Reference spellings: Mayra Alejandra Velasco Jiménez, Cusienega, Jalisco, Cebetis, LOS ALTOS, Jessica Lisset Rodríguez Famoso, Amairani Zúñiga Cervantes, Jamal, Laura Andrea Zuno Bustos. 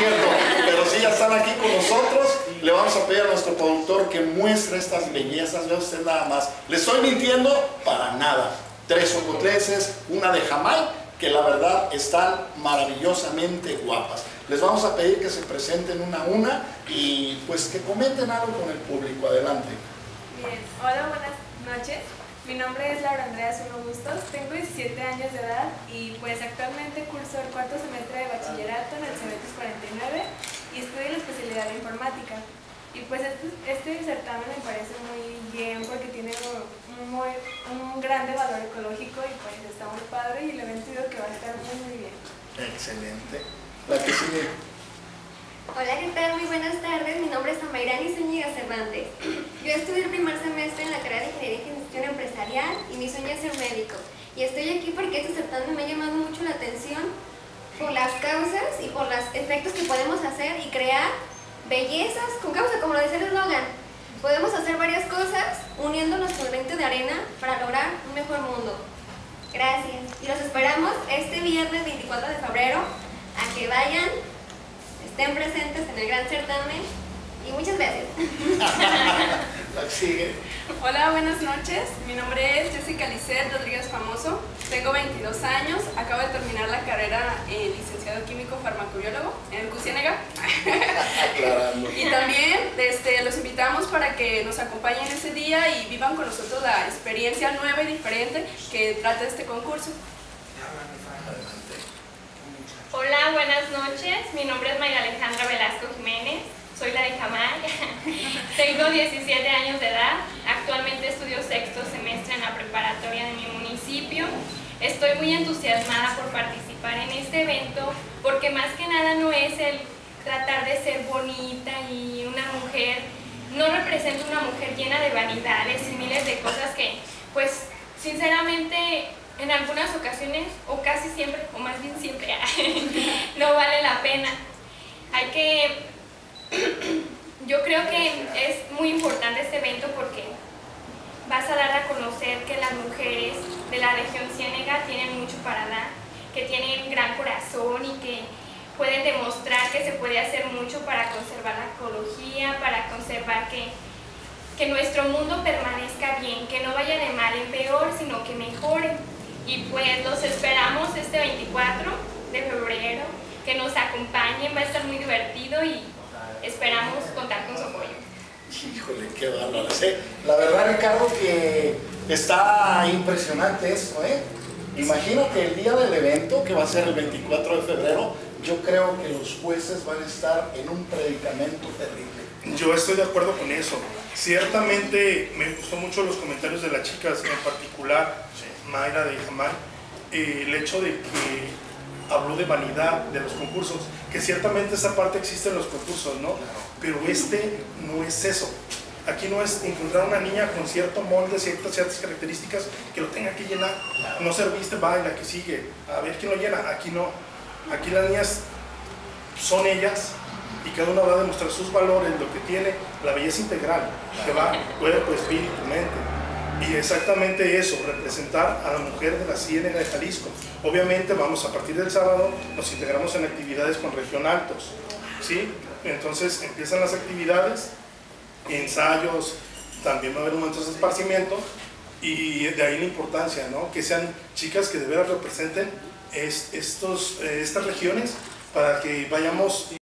cierto, pero sí ya están aquí con nosotros. Le vamos a pedir a nuestro productor que muestre estas bellezas. Vea usted nada más. ¿Le estoy mintiendo? Para nada. 3 ocotleces, una de jamal, que la verdad están maravillosamente guapas. Les vamos a pedir que se presenten una a una y pues que comenten algo con el público. Adelante. Bien, hola, buenas noches. Mi nombre es Laura Andrea Zuno Bustos, tengo 17 años de edad y pues actualmente curso el 4º semestre de bachillerato en el Cebetis 49 y estudio la especialidad de informática. Y pues este certamen me parece muy bien porque tiene un grande valor ecológico y pues está muy padre y el evento digo que va a estar muy bien. Excelente. La que sigue. Hola, ¿qué tal? Muy buenas tardes. Mi nombre es Amairani Zúñiga Cervantes. Yo estudié el 1º semestre en la carrera de Ingeniería y Gestión Empresarial y mi sueño es ser médico. Y estoy aquí porque este certamen me ha llamado mucho la atención por las causas y por los efectos que podemos hacer y crear bellezas con causa, como lo dice el eslogan. Podemos hacer varias cosas uniéndonos con granito de arena para lograr un mejor mundo. Gracias. Y los esperamos este viernes 24 de febrero a que vayan, estén presentes en el gran certamen y muchas gracias. Hola, buenas noches. Mi nombre es Jessica Lisset Rodríguez Famoso. Tengo 22 años. Acabo de terminar la carrera licenciado químico farmacobiólogo en el Cusienega. Y también los invitamos para que nos acompañen ese día y vivan con nosotros la experiencia nueva y diferente que trata este concurso. Hola, buenas noches. Mi nombre es Mayra Alejandra Velasco Jiménez. Soy la de Jamal. Tengo 17 años de edad. Actualmente estudio 6º semestre en la preparatoria de mi municipio. Estoy muy entusiasmada por participar en este evento porque más que nada no es el tratar de ser bonita y una mujer, no represento una mujer llena de vanidades y miles de cosas que, pues, sinceramente, en algunas ocasiones, o casi siempre, o más bien siempre, no vale la pena. Hay que... Yo creo que es muy importante este evento porque vas a dar a conocer que las mujeres de la región Ciénega tienen mucho para dar, que tienen un gran corazón y que pueden demostrar que se puede hacer mucho para conservar la ecología, para conservar que nuestro mundo permanezca bien, que no vaya de mal en peor, sino que mejore. Y pues los esperamos este 24 de febrero, que nos acompañen, va a estar muy divertido y esperamos contar con su apoyo. Híjole, qué bárbaras, ¿eh? La verdad, Ricardo, que está impresionante esto, ¿eh? Imagínate el día del evento, que va a ser el 24 de febrero, yo creo que los jueces van a estar en un predicamento terrible. Yo estoy de acuerdo con eso. Ciertamente me gustó mucho los comentarios de las chicas, en particular Mayra de Jamal, el hecho de que habló de vanidad de los concursos, que ciertamente esa parte existe en los concursos, ¿no? Pero este no es eso. Aquí no es encontrar una niña con cierto molde, ciertas características que lo tenga que llenar. No serviste, baila, que sigue, a ver quién lo llena. Aquí no. Aquí las niñas son ellas y cada una va a demostrar sus valores, lo que tiene, la belleza integral, que va cuerpo, espíritu, mente. Y exactamente eso, representar a la mujer de la Ciénega de Jalisco. Obviamente vamos a partir del sábado, nos integramos en actividades con Región Altos, ¿sí? Entonces empiezan las actividades, ensayos, también va a haber momentos de esparcimiento y de ahí la importancia, ¿no? Que sean chicas que de veras representen estas regiones para que vayamos